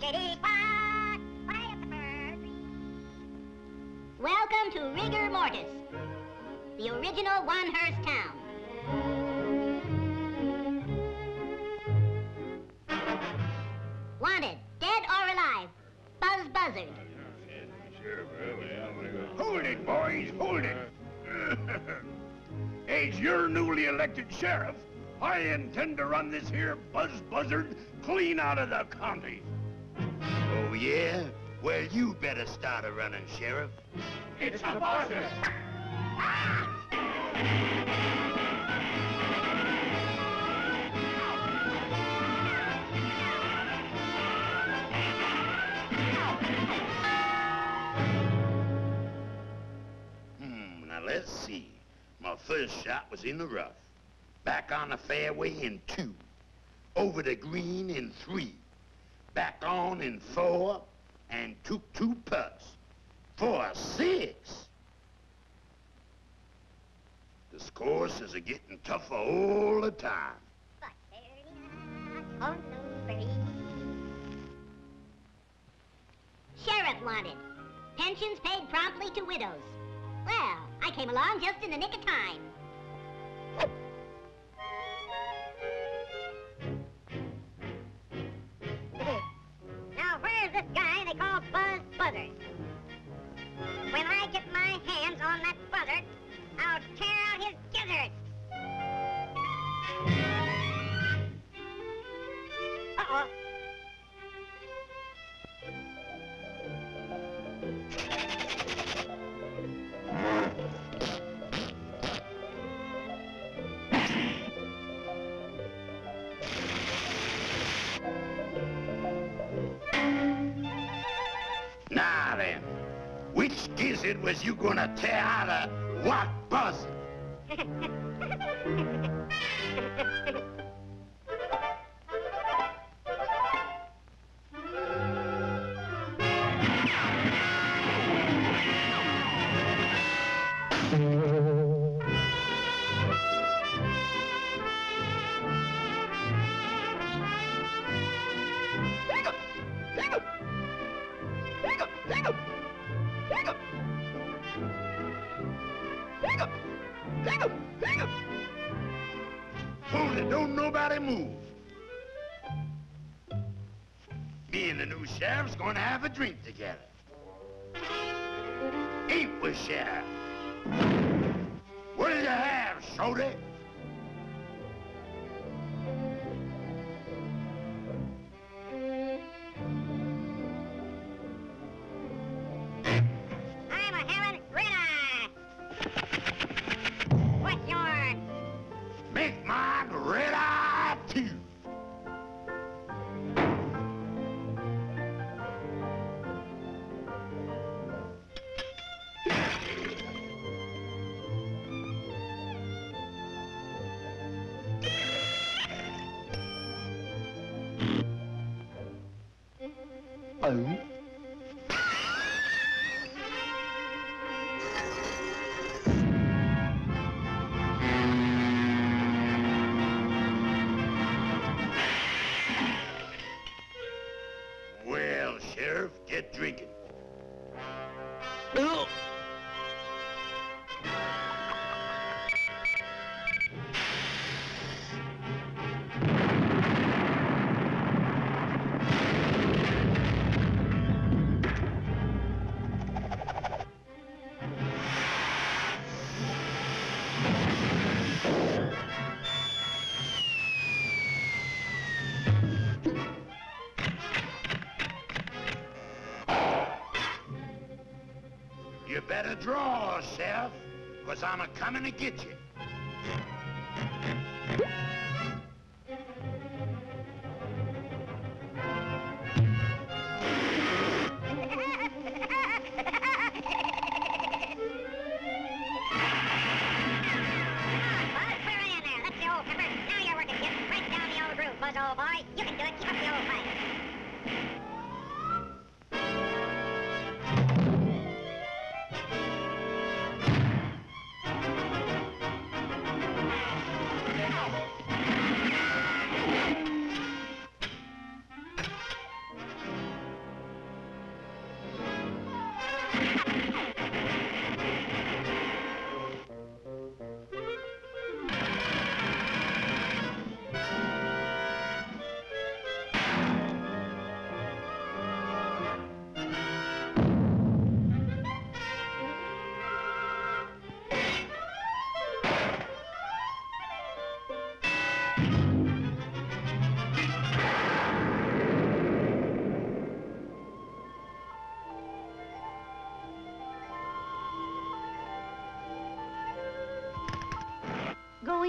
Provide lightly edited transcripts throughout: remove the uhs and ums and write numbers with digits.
Tickety-tock, quiet the birds. Welcome to Rigor Mortis, the original one-hearse town. Wanted, dead or alive, Buzz Buzzard. Hold it, boys, hold it. As your newly elected sheriff, I intend to run this here Buzz Buzzard clean out of the county. Oh, yeah? Well, you better start a running, Sheriff. It's a buzzard! Now let's see. My first shot was in the rough. Back on the fairway in 2. Over the green in 3. Back on in 4. And took 2 putts. For a 6. This course is a-getting tougher all the time. But on the green. Sheriff wanted. Pensions paid promptly to widows. Well, I came along just in the nick of time. When I get my hands on that buzzard, I'll tear out his gizzards. Uh-oh. Now then, which gizzard was you gonna tear out of what buzzard? Hold it, don't nobody move. Me and the new sheriff's gonna have a drink together. Ain't we, Sheriff? What do you have, Shorty? Oh. Well, Sheriff, get drinking. Oh. You better draw, Sheriff, 'cause I'm a-comin' to get you.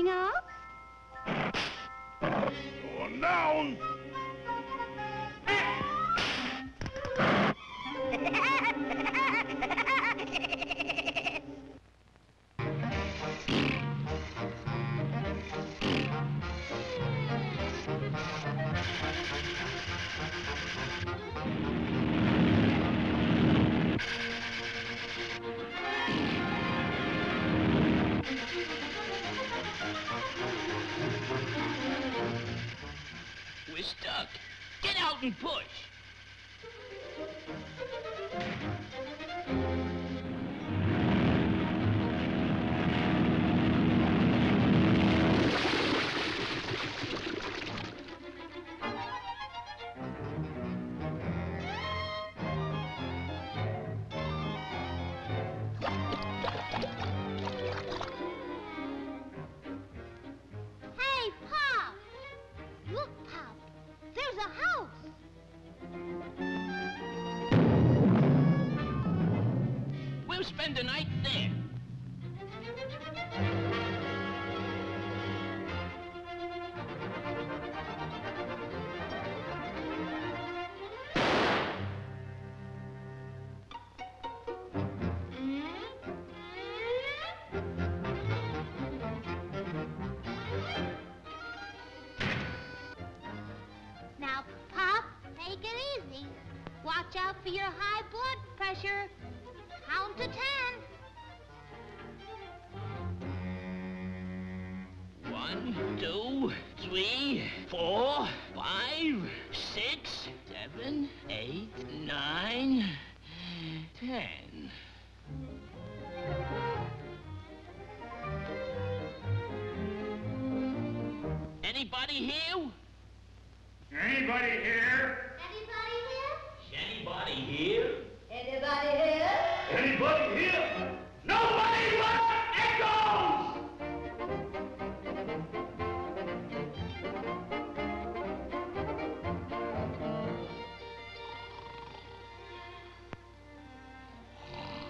going up? Or down. Get out and push. The night there. Now, Pop, take it easy. Watch out for your high blood pressure. Count to 10. 1, 2, 3, 4, 5, 6, 7, 8, 9, 10. Anybody here? Anybody here? Anybody here? Anybody here? Anybody here? Nobody but echoes!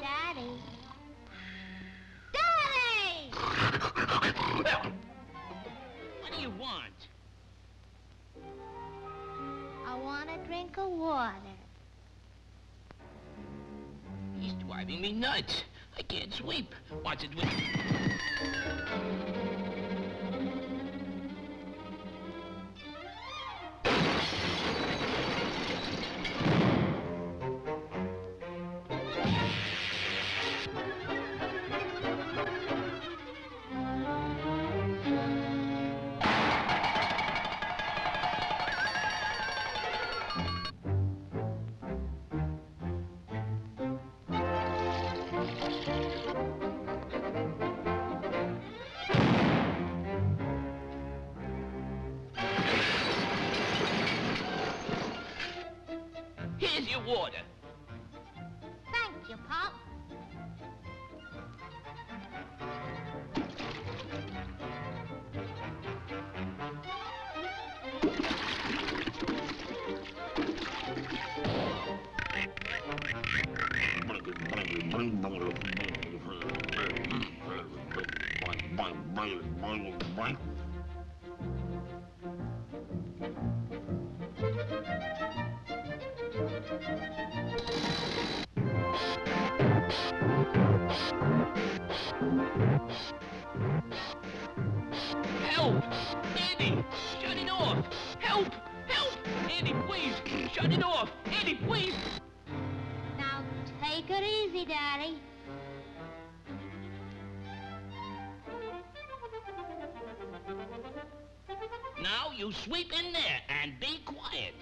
Daddy. Daddy! What do you want? I want a drink of water. Driving me nuts. I can't sleep. Watch it with me. Here's your water. Thank you, Pop. Help! Andy, shut it off! Help! Help! Andy, please! Shut it off! Andy, please! Now, take it easy, Daddy. Now, you sweep in there and be quiet.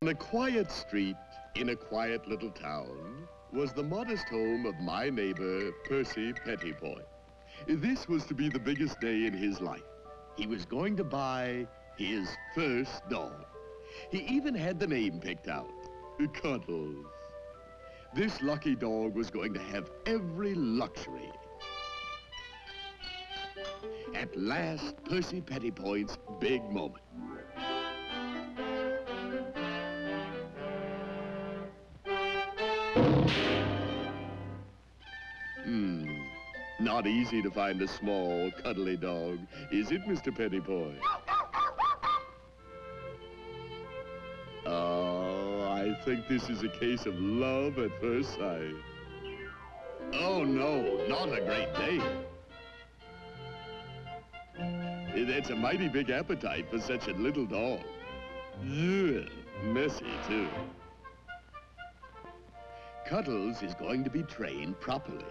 On a quiet street, in a quiet little town, was the modest home of my neighbor, Percy Pettiboy. This was to be the biggest day in his life. He was going to buy his first dog. He even had the name picked out, Cuddles. This lucky dog was going to have every luxury. At last, Percy Pettiboy's big moment. Not easy to find a small, cuddly dog, is it, Mr. Pettiboy? Oh, I think this is a case of love at first sight. Oh, no, not a great day. That's a mighty big appetite for such a little dog. Yeah, messy, too. Cuddles is going to be trained properly.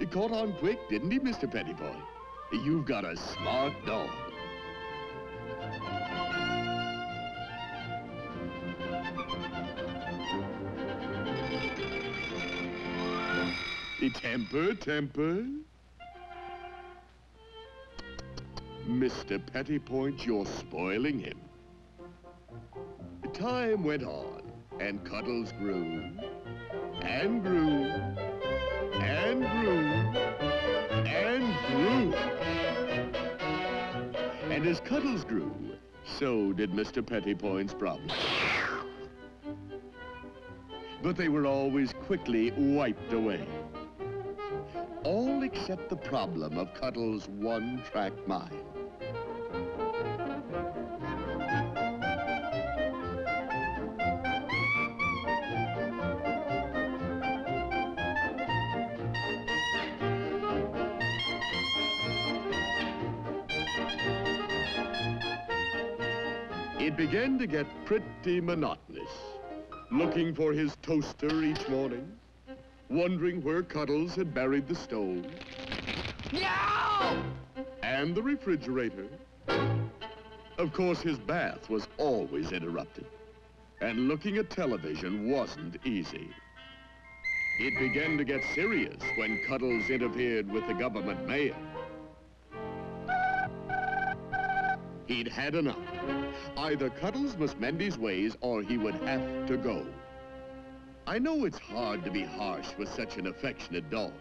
It caught on quick, didn't he, Mr. Pettiboy? You've got a smart dog. Temper. Mr. Pettipoint, you're spoiling him. Time went on, and Cuddles grew, and grew, and grew, and grew. And as Cuddles grew, so did Mr. Pettipoint's problems. But they were always quickly wiped away. All except the problem of Cuddles' one-track mind. It began to get pretty monotonous, looking for his toaster each morning, wondering where Cuddles had buried the stove. No! And the refrigerator. Of course, his bath was always interrupted. And looking at television wasn't easy. It began to get serious when Cuddles interfered with the government mail. He'd had enough. Either Cuddles must mend his ways or he would have to go. I know it's hard to be harsh with such an affectionate dog,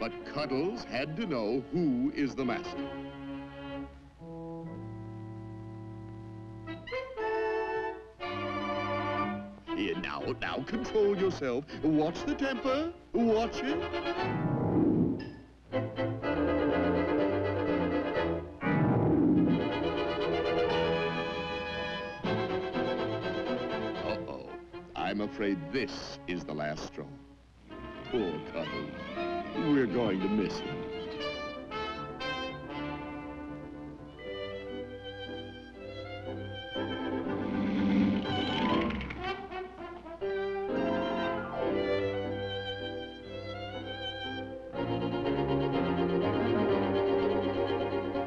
but Cuddles had to know who is the master. Here, now, control yourself. Watch the temper. Watch it. I'm afraid this is the last straw. Poor Cuddles. We're going to miss him.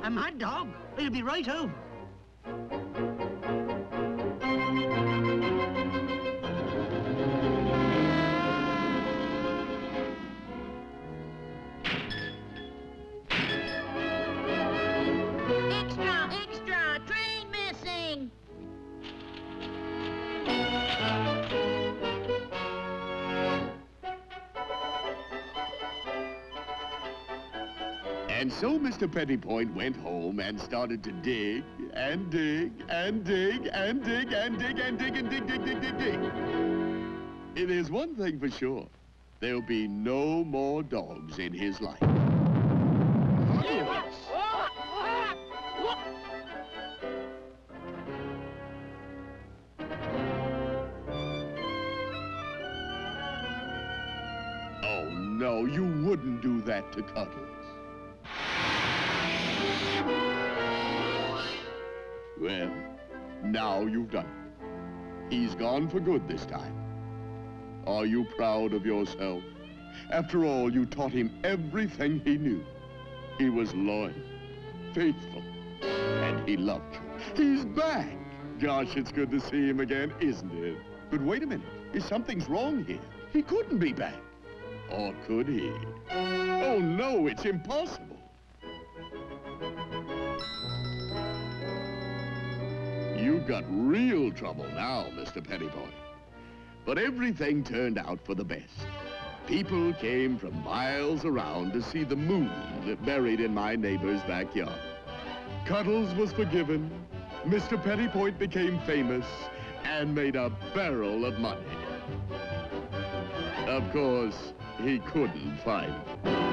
I'm my dog. He'll be right home. And so Mr. Pettipoint went home and started to dig, and dig, and dig, and dig, and dig, and dig, and dig, dig, dig, dig, dig. There's one thing for sure. There'll be no more dogs in his life. Oh, no, you wouldn't do that to Cuddles. Well, now you've done it. He's gone for good this time. Are you proud of yourself? After all, you taught him everything he knew. He was loyal, faithful, and he loved you. He's back! Gosh, it's good to see him again, isn't it? But wait a minute. Something's wrong here. He couldn't be back. Or could he? Oh, no, it's impossible. You've got real trouble now, Mr. Pettiboy. But everything turned out for the best. People came from miles around to see the moon that buried in my neighbor's backyard. Cuddles was forgiven, Mr. Pettiboy became famous, and made a barrel of money. Of course, he couldn't find it.